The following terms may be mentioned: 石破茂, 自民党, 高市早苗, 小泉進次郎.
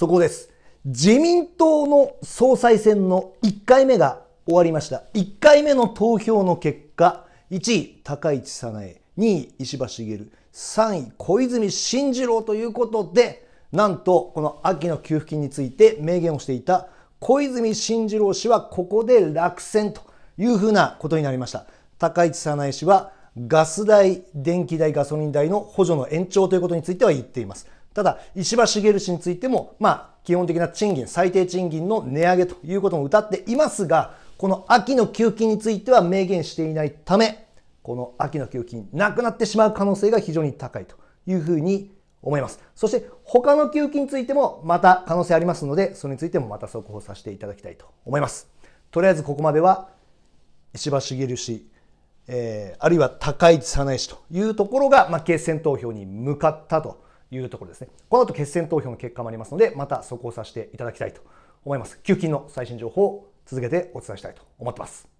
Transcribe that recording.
そこです。自民党の総裁選の1回目が終わりました。1回目の投票の結果、1位、高市早苗、2位、石破茂、3位、小泉進次郎ということで、なんと、この秋の給付金について明言をしていた小泉進次郎氏はここで落選というふうなことになりました。高市早苗氏はガス代、電気代、ガソリン代の補助の延長ということについては言っています。ただ、石破茂氏についても、基本的な賃金、最低賃金の値上げということも謳っていますが、この秋の給付金については明言していないため、この秋の給付金、なくなってしまう可能性が非常に高いというふうに思います。そして、他の給付金についてもまた可能性ありますので、それについてもまた速報させていただきたいと思います。とりあえずここまでは、石破茂氏、あるいは高市早苗氏というところが、決選投票に向かったというところですね。この後決選投票の結果もありますので、また速報させていただきたいと思います。給付金の最新情報を続けてお伝えしたいと思ってます。